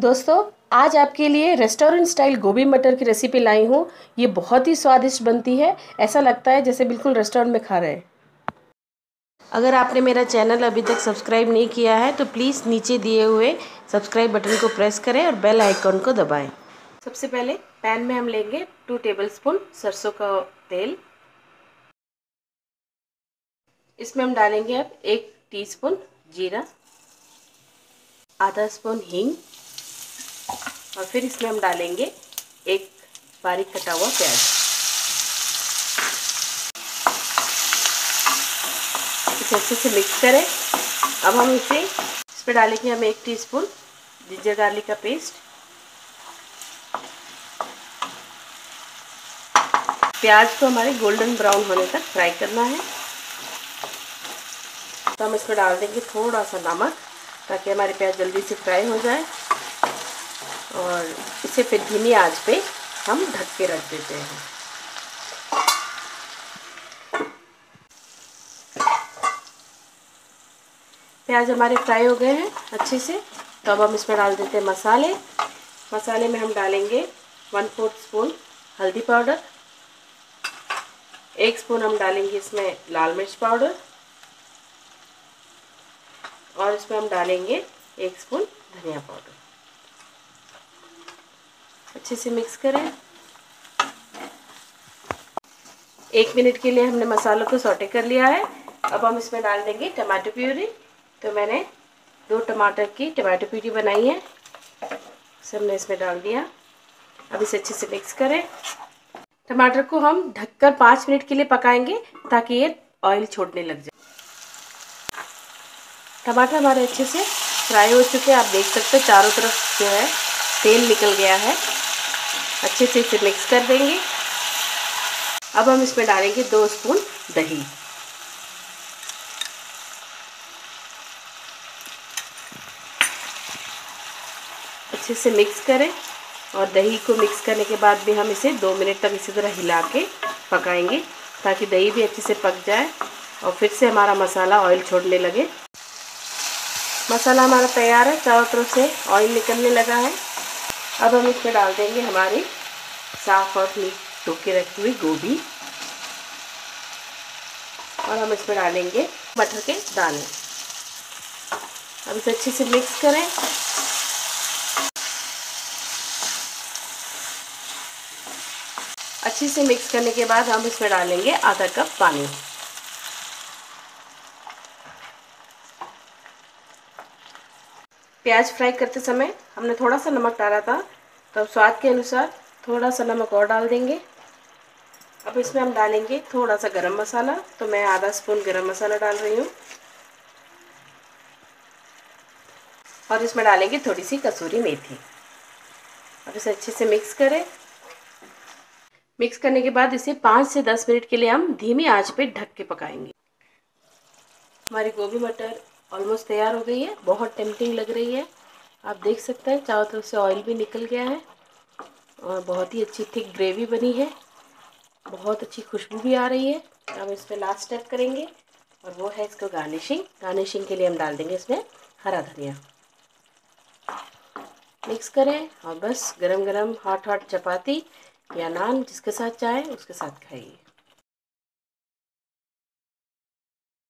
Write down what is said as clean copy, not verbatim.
दोस्तों आज आपके लिए रेस्टोरेंट स्टाइल गोभी मटर की रेसिपी लाई हूँ। ये बहुत ही स्वादिष्ट बनती है, ऐसा लगता है जैसे बिल्कुल रेस्टोरेंट में खा रहे हैं। अगर आपने मेरा चैनल अभी तक सब्सक्राइब नहीं किया है तो प्लीज़ नीचे दिए हुए सब्सक्राइब बटन को प्रेस करें और बेल आइकॉन को दबाएं। सबसे पहले पैन में हम लेंगे 2 टेबलस्पून सरसों का तेल। इसमें हम डालेंगे अब 1 टीस्पून जीरा, आधा स्पून हींग और फिर इसमें हम डालेंगे 1 बारीक कटा हुआ प्याज। इसे अच्छे से मिक्स करें। अब हम इसमें डालेंगे हम 1 टीस्पून जिंजर गार्लिक का पेस्ट। प्याज को हमारे गोल्डन ब्राउन होने तक फ्राई करना है, तो हम इसमें डाल देंगे थोड़ा सा नमक ताकि हमारी प्याज जल्दी से फ्राई हो जाए। और इसे फिर धीमी आंच पे हम ढक के रख देते हैं। प्याज हमारे फ्राई हो गए हैं अच्छे से, तो अब हम इसमें डाल देते हैं मसाले। मसाले में हम डालेंगे 1/4 स्पून हल्दी पाउडर, 1 स्पून हम डालेंगे इसमें लाल मिर्च पाउडर और इसमें हम डालेंगे 1 स्पून धनिया पाउडर। अच्छे से मिक्स करें। 1 मिनट के लिए हमने मसालों को सौटे कर लिया है। अब हम इसमें डाल देंगे टमाटो प्यूरी। तो मैंने 2 टमाटर की टमाटो प्यूरी बनाई है, इसे हमने इसमें डाल दिया। अब इसे अच्छे से मिक्स करें। टमाटर को हम ढककर 5 मिनट के लिए पकाएंगे ताकि ये ऑयल छोड़ने लग जाए। टमाटर हमारे अच्छे से फ्राई हो चुके हैं, आप देख सकते हैं चारों तरफ जो है तेल निकल गया है। अच्छे से इसे मिक्स कर देंगे। अब हम इसमें डालेंगे 2 स्पून दही। अच्छे से मिक्स करें और दही को मिक्स करने के बाद भी हम इसे 2 मिनट तक इसी तरह हिला के पकाएंगे ताकि दही भी अच्छे से पक जाए और फिर से हमारा मसाला ऑयल छोड़ने लगे। मसाला हमारा तैयार है, चारों तरफ से ऑयल निकलने लगा है। अब हम इसमें डाल देंगे हमारी साफ और नीट धो के रखी हुई गोभी और हम इसमें डालेंगे मटर के दाने। अब इसे अच्छे से मिक्स करें। अच्छे से मिक्स करने के बाद हम इसमें डालेंगे आधा कप पानी। प्याज फ्राई करते समय हमने थोड़ा सा नमक डाला था, तो अब स्वाद के अनुसार थोड़ा सा नमक और डाल देंगे। अब इसमें हम डालेंगे थोड़ा सा गरम मसाला, तो मैं आधा स्पून गरम मसाला डाल रही हूँ और इसमें डालेंगे थोड़ी सी कसूरी मेथी। अब इसे अच्छे से मिक्स करें। मिक्स करने के बाद इसे 5 से 10 मिनट के लिए हम धीमी आंच पे ढक के पकाएंगे। हमारी गोभी मटर ऑलमोस्ट तैयार हो गई है। बहुत टेम्पटिंग लग रही है, आप देख सकते हैं चारों तरफ से ऑयल भी निकल गया है और बहुत ही अच्छी थिक ग्रेवी बनी है। बहुत अच्छी खुशबू भी आ रही है। हम इस पर लास्ट स्टेप करेंगे और वो है इसको गार्निशिंग। गार्निशिंग के लिए हम डाल देंगे इसमें हरा धनिया। मिक्स करें और बस गरम गरम हॉट चपाती या नान जिसके साथ चाहें उसके साथ खाइए।